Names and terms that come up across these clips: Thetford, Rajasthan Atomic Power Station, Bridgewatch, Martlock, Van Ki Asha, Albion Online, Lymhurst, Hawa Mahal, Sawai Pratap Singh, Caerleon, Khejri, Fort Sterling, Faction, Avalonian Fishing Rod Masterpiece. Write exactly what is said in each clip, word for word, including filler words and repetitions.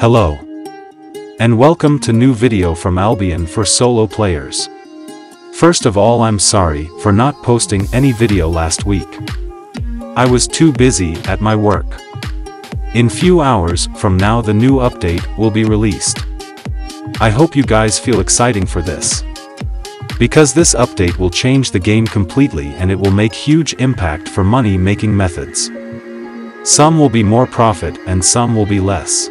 Hello, and welcome to new video from Albion for solo players. First of all, I'm sorry for not posting any video last week. I was too busy at my work. In few hours from now the new update will be released. I hope you guys feel exciting for this, because this update will change the game completely and it will make huge impact for money making methods. Some will be more profit and some will be less.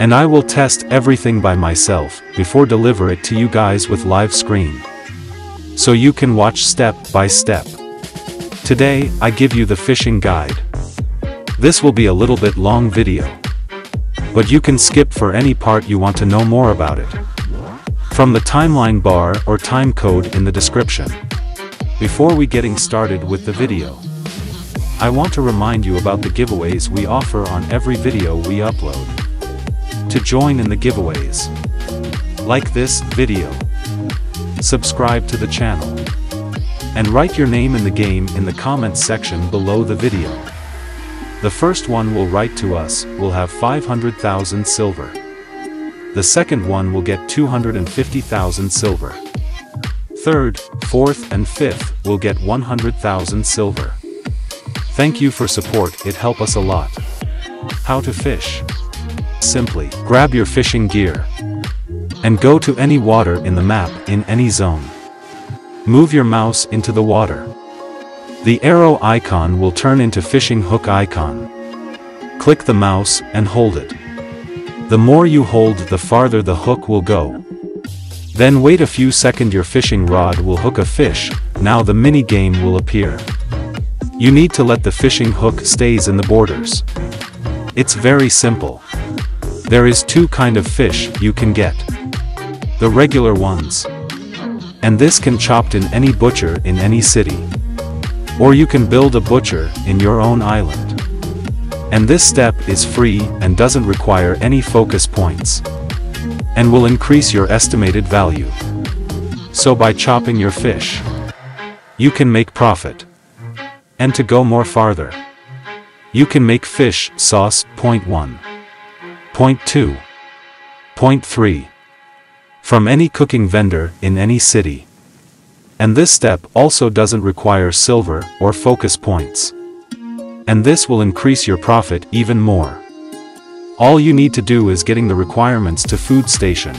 And I will test everything by myself before deliver it to you guys with live screen, so you can watch step by step. Today I give you the fishing guide. This will be a little bit long video, but you can skip for any part you want to know more about it, from the timeline bar or time code in the description. Before we getting started with the video, I want to remind you about the giveaways we offer on every video we upload. To join in the giveaways, like this video, subscribe to the channel, and write your name in the game in the comments section below the video. The first one will write to us will have five hundred thousand silver. The second one will get two hundred fifty thousand silver. Third, fourth and fifth will get one hundred thousand silver. Thank you for support, it helps us a lot. How to fish? Simply grab your fishing gear and go to any water in the map in any zone. Move your mouse into the water. The arrow icon will turn into fishing hook icon. Click the mouse and hold it. The more you hold, the farther the hook will go. Then wait a few seconds, your fishing rod will hook a fish. Now the mini game will appear. You need to let the fishing hook stays in the borders. It's very simple. There is two kind of fish you can get. The regular ones, and this can chopped in any butcher in any city. Or you can build a butcher in your own island. And this step is free and doesn't require any focus points, and will increase your estimated value. So by chopping your fish, you can make profit. And to go more farther, you can make fish sauce. Point one. Point two. Point three. From any cooking vendor in any city. And this step also doesn't require silver or focus points. And this will increase your profit even more. All you need to do is getting the requirements to food station.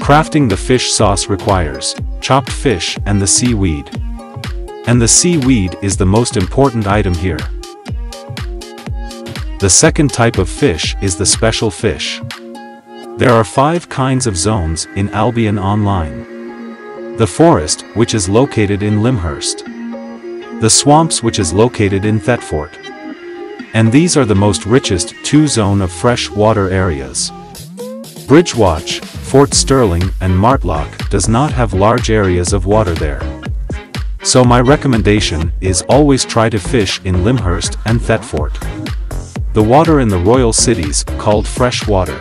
Crafting the fish sauce requires chopped fish and the seaweed. And the seaweed is the most important item here. The second type of fish is the special fish. There are five kinds of zones in Albion Online. The forest, which is located in Lymhurst. The swamps, which is located in Thetford. And these are the most richest two zone of fresh water areas. Bridgewatch, Fort Sterling and Martlock does not have large areas of water there. So my recommendation is always try to fish in Lymhurst and Thetford. The water in the royal cities called fresh water.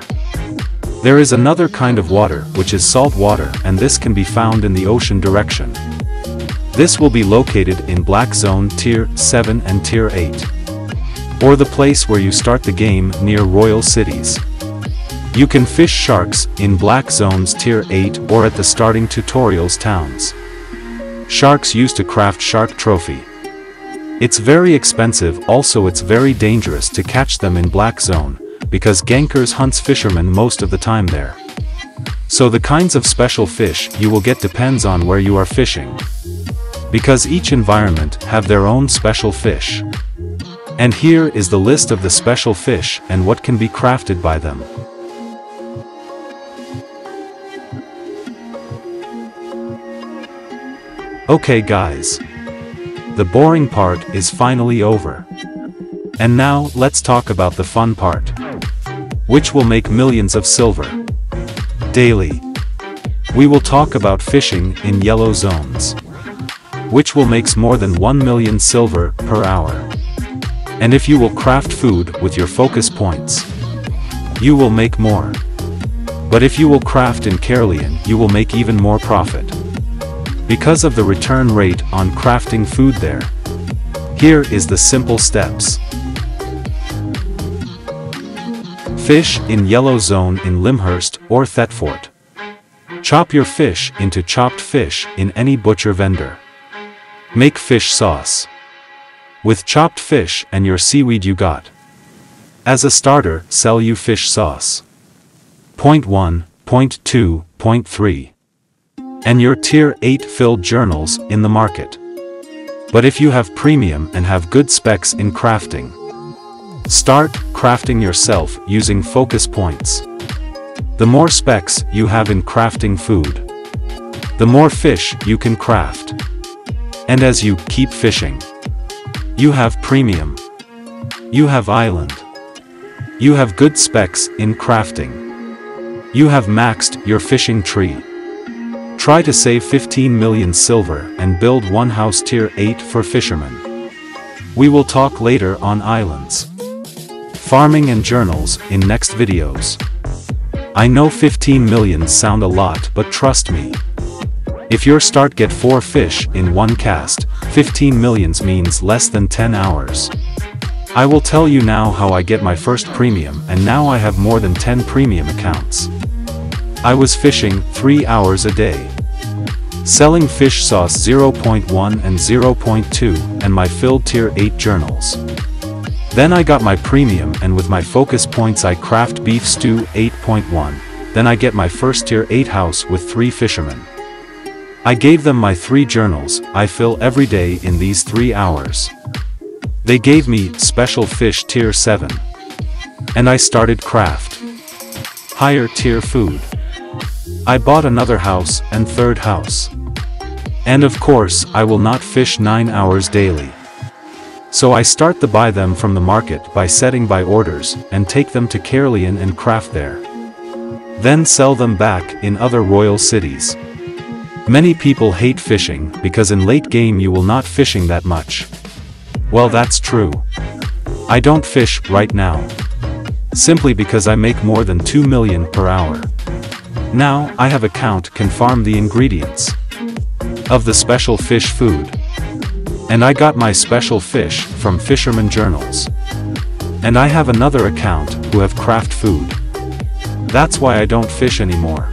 There is another kind of water which is salt water, and this can be found in the ocean direction. This will be located in Black Zone Tier seven and Tier eight. Or the place where you start the game near Royal Cities. You can fish sharks in Black Zones Tier eight or at the starting tutorials towns. Sharks used to craft shark trophy. It's very expensive, also it's very dangerous to catch them in Black Zone, because gankers hunts fishermen most of the time there. So the kinds of special fish you will get depends on where you are fishing, because each environment have their own special fish. And here is the list of the special fish and what can be crafted by them. Okay guys, the boring part is finally over. And now let's talk about the fun part, which will make millions of silver daily. We will talk about fishing in yellow zones, which will makes more than one million silver per hour. And if you will craft food with your focus points, you will make more. But if you will craft in Caerleon, you will make even more profit, because of the return rate on crafting food there. Here is the simple steps. Fish in yellow zone in Lymhurst or Thetford. Chop your fish into chopped fish in any butcher vendor. Make fish sauce with chopped fish and your seaweed you got. As a starter, sell you fish sauce. Point one, point two, point three. And your tier eight filled journals in the market. But if you have premium and have good specs in crafting, start crafting yourself using focus points. The more specs you have in crafting food, the more fish you can craft. And as you keep fishing, you have premium, you have island, you have good specs in crafting, you have maxed your fishing tree. Try to save fifteen million silver and build one house tier eight for fishermen. We will talk later on islands, farming and journals in next videos. I know fifteen million sound a lot, but trust me. If your start get four fish in one cast, fifteen millions means less than ten hours. I will tell you now how I get my first premium, and now I have more than ten premium accounts. I was fishing three hours a day, selling fish sauce zero point one and zero point two and my filled tier eight journals. Then I got my premium, and with my focus points I craft beef stew eight point one, then I get my first tier eight house with three fishermen. I gave them my three journals, I fill every day in these three hours. They gave me special fish tier seven. And I started craft higher tier food. I bought another house and third house. And of course I will not fish nine hours daily. So I start to buy them from the market by setting by orders and take them to Caerleon and craft there. Then sell them back in other royal cities. Many people hate fishing because in late game you will not fishing that much. Well, that's true. I don't fish right now, simply because I make more than two million per hour. Now I have account can farm the ingredients of the special fish food. And I got my special fish from fisherman journals. And I have another account who have craft food. That's why I don't fish anymore.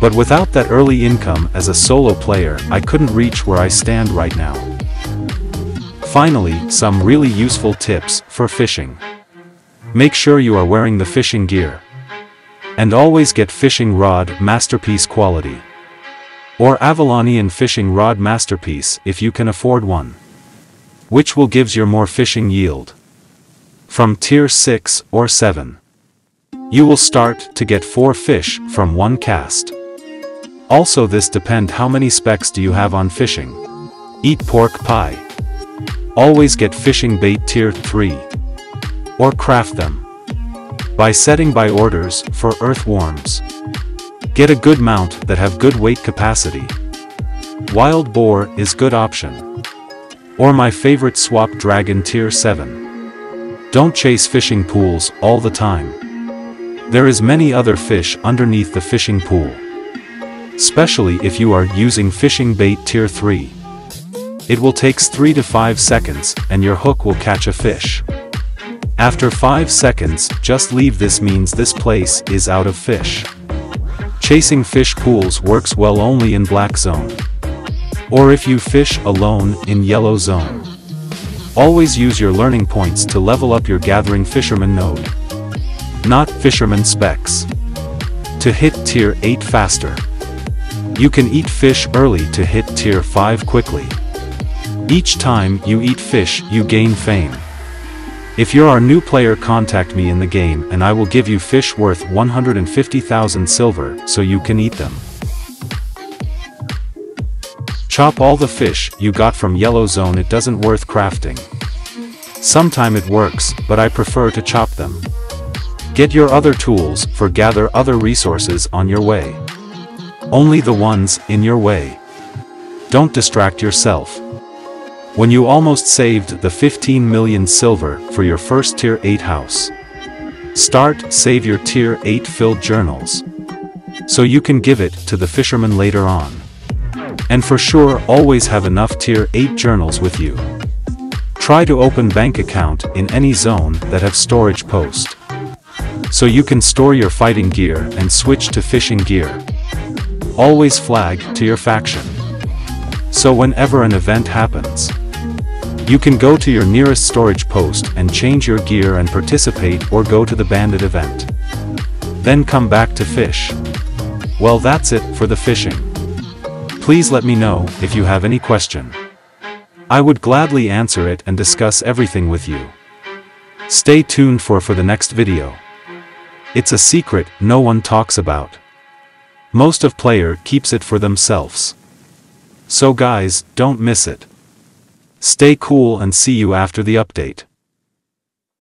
But without that early income as a solo player, I couldn't reach where I stand right now. Finally, some really useful tips for fishing. Make sure you are wearing the fishing gear. And always get fishing rod masterpiece quality. Or Avalonian Fishing Rod Masterpiece if you can afford one, which will gives your more fishing yield. From tier six or seven. You will start to get four fish from one cast. Also this depend how many specs do you have on fishing. Eat pork pie. Always get fishing bait tier three. Or craft them by setting by orders for earthworms. Get a good mount that have good weight capacity. Wild boar is good option. Or my favorite swamp dragon tier seven. Don't chase fishing pools all the time. There is many other fish underneath the fishing pool. Especially if you are using fishing bait tier three. It will takes three to five seconds and your hook will catch a fish. After five seconds just leave, this means this place is out of fish. Chasing fish pools works well only in black zone. Or if you fish alone in yellow zone. Always use your learning points to level up your gathering fisherman node. Not fisherman specs. To hit tier eight faster. You can eat fish early to hit tier five quickly. Each time you eat fish you gain fame. If you are a new player, contact me in the game and I will give you fish worth one hundred fifty thousand silver so you can eat them. Chop all the fish you got from yellow zone, it doesn't worth crafting. Sometime it works, but I prefer to chop them. Get your other tools for gather other resources on your way. Only the ones in your way. Don't distract yourself. When you almost saved the fifteen million silver for your first tier eight house, start save your tier eight filled journals, so you can give it to the fisherman later on. And for sure always have enough tier eight journals with you. Try to open bank account in any zone that have storage post. so you can store your fighting gear and switch to fishing gear. Always flag to your faction, so whenever an event happens, you can go to your nearest storage post and change your gear and participate, or go to the bandit event. Then come back to fish. Well, that's it for the fishing. Please let me know if you have any question. I would gladly answer it and discuss everything with you. Stay tuned for for the next video. It's a secret no one talks about. Most of player keeps it for themselves. So guys, don't miss it. Stay cool and see you after the update.